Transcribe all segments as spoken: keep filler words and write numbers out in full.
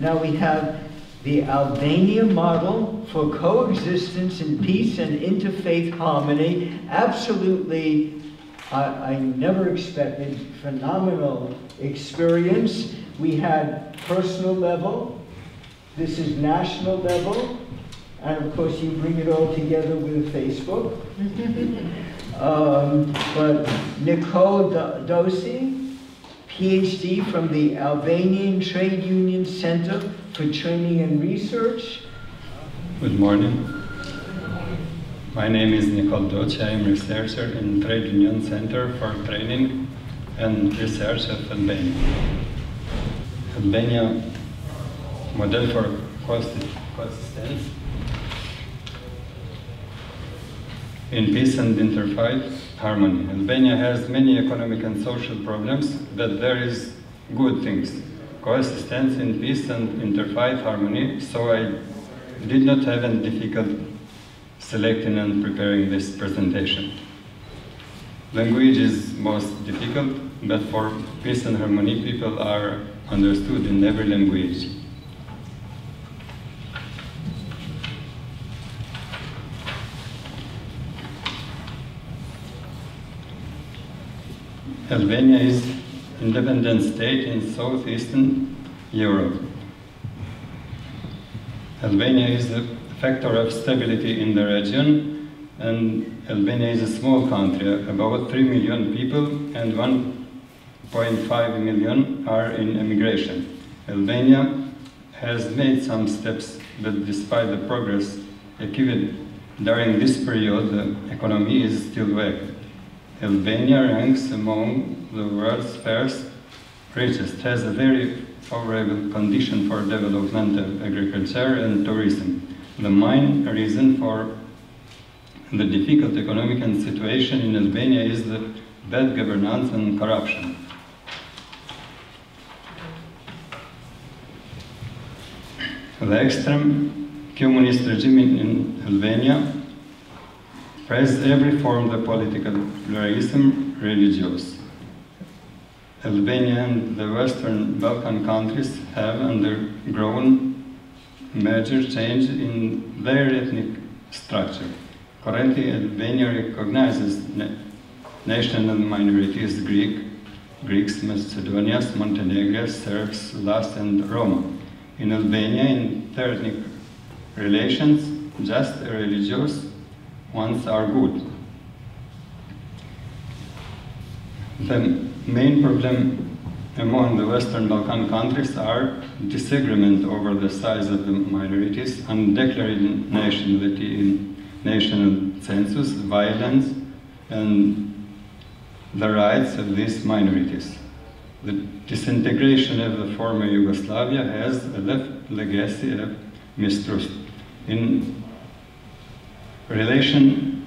Now we have the Albania model for coexistence in peace and interfaith harmony. Absolutely, I, I never expected, phenomenal experience. We had personal level, this is national level, and of course you bring it all together with Facebook. um, but Nikoll Doci, P H D from the Albanian Trade Unions Centre for Training and Research. Good morning. My name is Nikoll Doci. I am researcher in Trade Union Centre for Training and Research of Albania. Albania model for coexistence in peace and interfaith harmony. Albania has many economic and social problems, but there is good things. Coexistence in peace and interfaith harmony, so I did not have any difficulty selecting and preparing this presentation. Language is most difficult, but for peace and harmony people are understood in every language. Albania is an independent state in southeastern Europe. Albania is a factor of stability in the region, and Albania is a small country, about three million people, and one point five million are in emigration. Albania has made some steps, but despite the progress achieved during this period, the economy is still weak. Albania ranks among the world's first richest, has a very favorable condition for development of agriculture and tourism. The main reason for the difficult economic situation in Albania is the bad governance and corruption. The extreme communist regime in Albania praised every form of political pluralism, religious. Albania and the Western Balkan countries have undergone major change in their ethnic structure. Currently, Albania recognizes na national minorities, Greek, Greeks, Macedonians, Montenegrins, Serbs, Last, and Roma. In Albania, in ethnic relations, just religious ones are good. The main problem among the Western Balkan countries are disagreement over the size of the minorities, undeclared nationality in national census, violence, and the rights of these minorities. The disintegration of the former Yugoslavia has left a legacy of mistrust in relation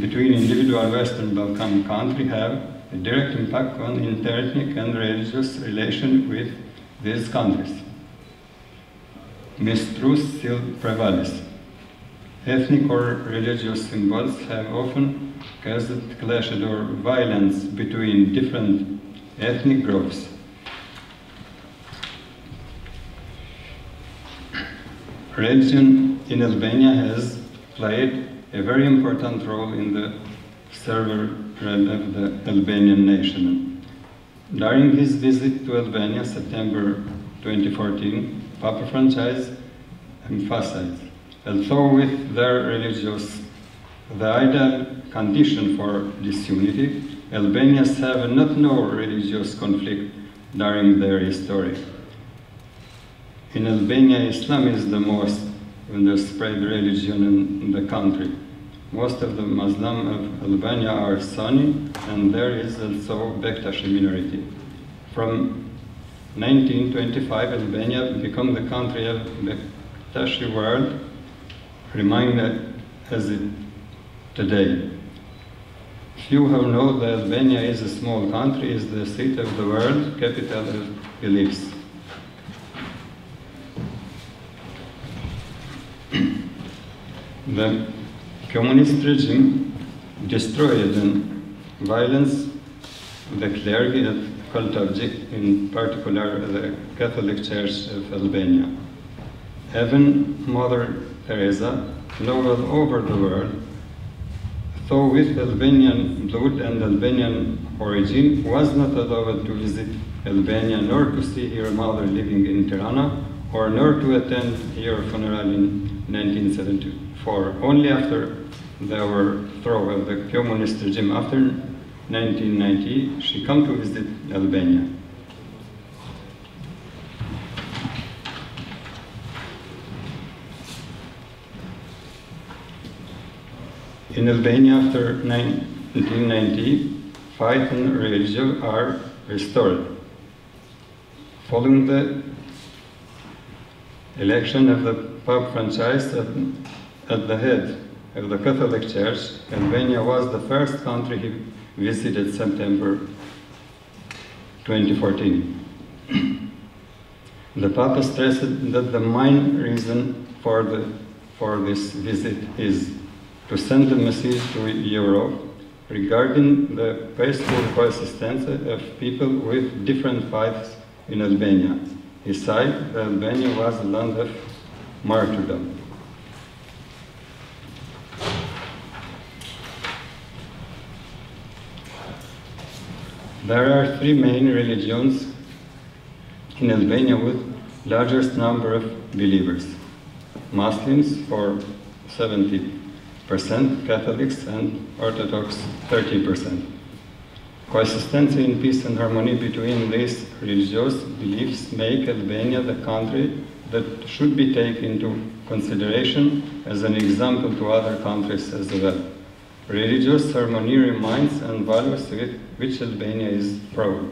between individual Western Balkan countries have a direct impact on interethnic and religious relations with these countries. Mistrust still prevails. Ethnic or religious symbols have often caused clashes or violence between different ethnic groups. Religion in Albania has played a very important role in the survival of the Albanian nation. During his visit to Albania, September twenty fourteen, Pope Francis emphasized, although with their religious, the ideal condition for disunity, Albanians have not known religious conflict during their history. In Albania, Islam is the most underspread religion in the country. Most of the Muslims of Albania are Sunni, and there is also Bektashi minority. From nineteen twenty-five, Albania became the country of Bektashi world, reminded as it today. Few have known that Albania is a small country, is the seat of the world, capital of beliefs. The communist regime destroyed and violence the clergy at contradict in particular the Catholic Church of Albania. Even Mother Teresa traveled over the world, though with Albanian blood and Albanian origin, was not allowed to visit Albania, nor to see her mother living in Tirana, or nor to attend her funeral in nineteen seventy-four. Only after the overthrow of the communist regime after nineteen ninety, she came to visit Albania. In Albania, after nineteen ninety, faith and religion are restored. Following the election of the Pope Francis at, at the head of the Catholic Church, Albania was the first country he visited September twenty fourteen. The Papa stressed that the main reason for, the, for this visit is to send a message to Europe regarding the peaceful coexistence of people with different faiths in Albania. He said that Albania was a land of martyrdom. There are three main religions in Albania with largest number of believers: Muslims for seventy percent, Catholics and Orthodox thirty percent. Consistency in peace and harmony between these religious beliefs make Albania the country that should be taken into consideration as an example to other countries as well. Religious harmony reminds and values with which Albania is proud.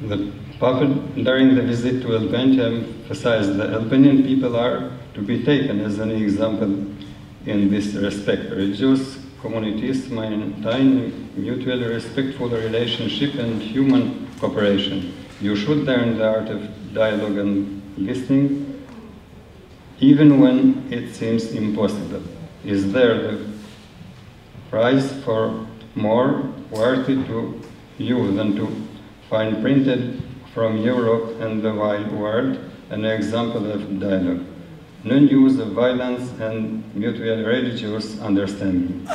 The Pope, during the visit to Albania, emphasized that Albanian people are to be taken as an example in this respect. Religious communities maintain mutually respectful relationship and human cooperation. You should learn the art of dialogue and listening, even when it seems impossible. Is there the price for more worthy to you than to find printed from Europe and the wide world an example of dialogue? No use of violence and mutual religious understanding.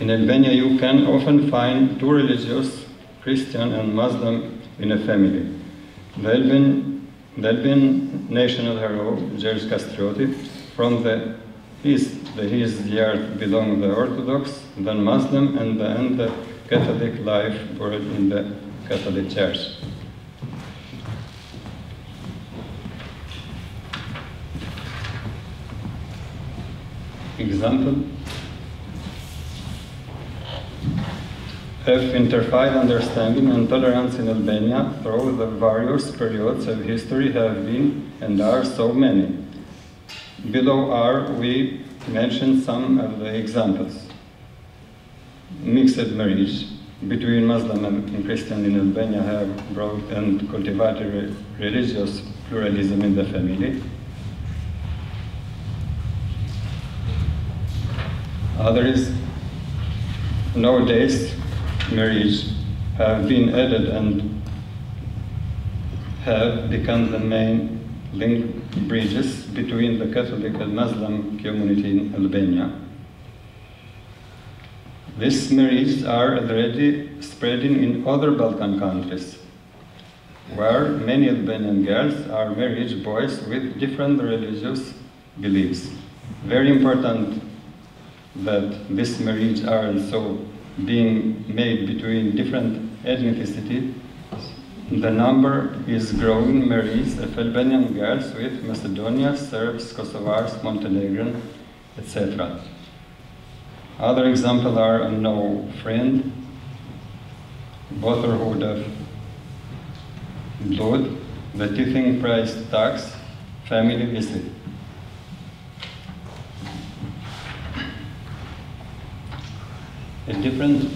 In Albania, you can often find two religious, Christian and Muslim, in a family. The Albanian, the Albanian national hero, Gjergj Kastrioti, from the east, the his yard belong the Orthodox, then Muslim, and the, and the Catholic life buried in the Catholic Church. Example of interfaith understanding and tolerance in Albania through the various periods of history have been and are so many. Below are we mention some of the examples. Mixed marriage between Muslim and Christian in Albania have brought and cultivated religious pluralism in the family. Other is, nowadays, marriage have been added and have become the main link bridges between the Catholic and Muslim community in Albania. These marriages are already spreading in other Balkan countries, where many Albanian girls are married boys with different religious beliefs. Very important that these marriages are also being made between different ethnicities. The number is growing marriages of Albanian girls with Macedonia, Serbs, Kosovars, Montenegrin, et cetera. Other examples are a no friend, brotherhood of blood, the teething price tax, family visit. A different,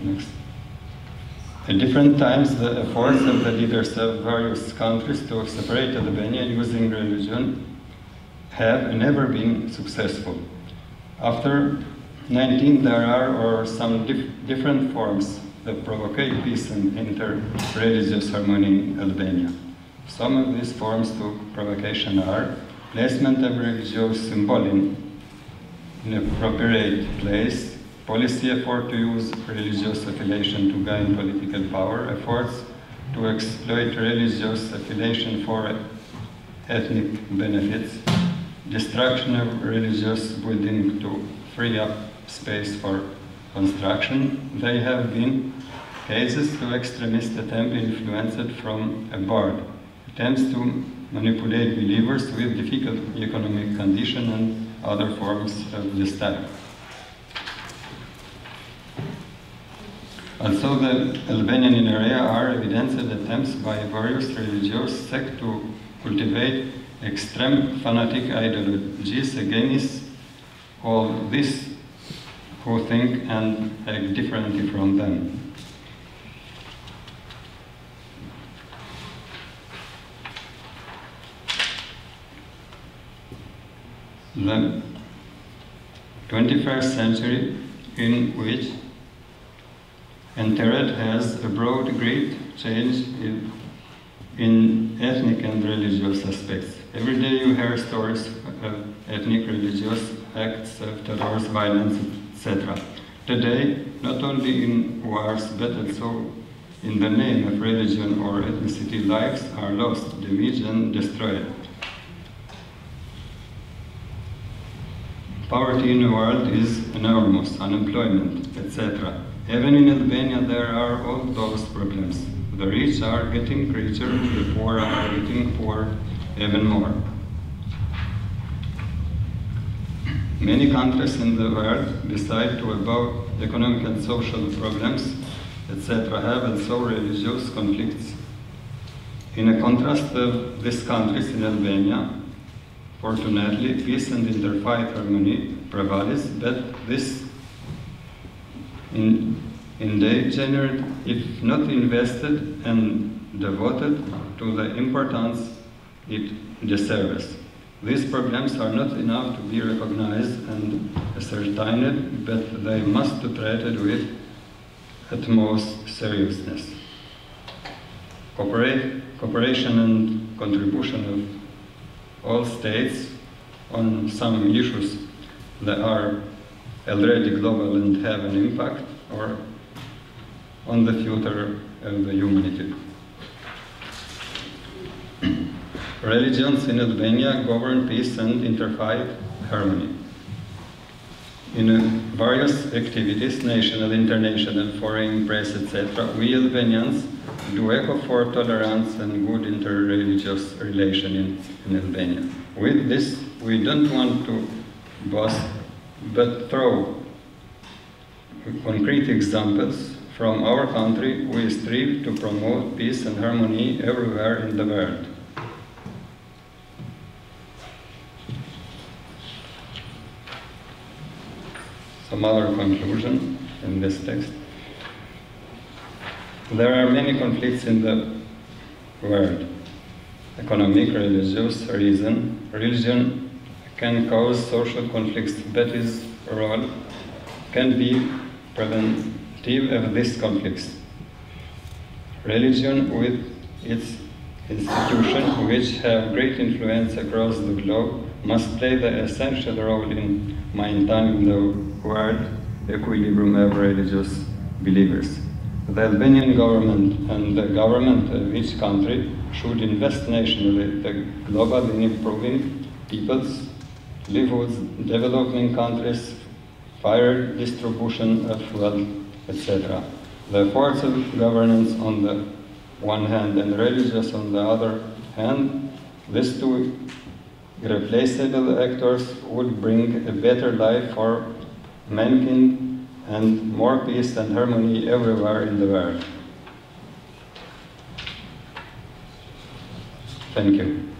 next, a At different times, the efforts of the leaders of various countries to separate Albania using religion have never been successful. After nineteen, there are or some dif different forms that provocate peace and inter-religious harmony in Albania. Some of these forms to provocation are placement of religious symbol in an appropriate place, policy effort to use religious affiliation to gain political power, efforts to exploit religious affiliation for ethnic benefits, destruction of religious building to free up space for construction. They have been cases to extremist attempts influenced from abroad, attempts to manipulate believers with difficult economic conditions and other forms of this type. Also, the Albanian in area are evidenced attempts by various religious sects to cultivate extreme fanatic ideologies against all these who think and act differently from them. The twenty-first century, in which entered has a broad great change in, in ethnic and religious aspects. Every day you hear stories of ethnic religious acts of terror, violence, et cetera. Today, not only in wars but also in the name of religion or ethnicity, lives are lost, damaged and destroyed. Poverty in the world is enormous, unemployment, et cetera. Even in Albania there are all those problems. The rich are getting richer, the poor are getting poor even more. Many countries in the world, besides to above economic and social problems, et cetera, have also religious conflicts. In a contrast of these countries in Albania, fortunately, peace and interfaith harmony prevails, but this in, endangered, if not invested and devoted to the importance it deserves. These problems are not enough to be recognized and ascertained, but they must be treated with utmost seriousness. Cooperate, cooperation and contribution of all states on some issues that are already global and have an impact or on the future of the humanity. Religions in Albania govern peace and interfaith harmony. In uh, various activities, national, international, foreign, press, et cetera, we Albanians do echo for tolerance and good interreligious relation in, in Albania. With this, we don't want to boast, but throw concrete examples from our country. We strive to promote peace and harmony everywhere in the world. Some other conclusion in this text. There are many conflicts in the world. Economic, religious reason. Religion can cause social conflicts, but its role can be preventive of these conflicts. Religion with its institutions, which have great influence across the globe, must play the essential role in maintaining the world equilibrium of religious believers. The Albanian government and the government of each country should invest nationally, the global, in improving people's livelihoods, developing countries, fair distribution of wealth, et cetera. The efforts of governance on the one hand and religious on the other hand, these two irreplaceable actors would bring a better life for mankind and more peace and harmony everywhere in the world. Thank you.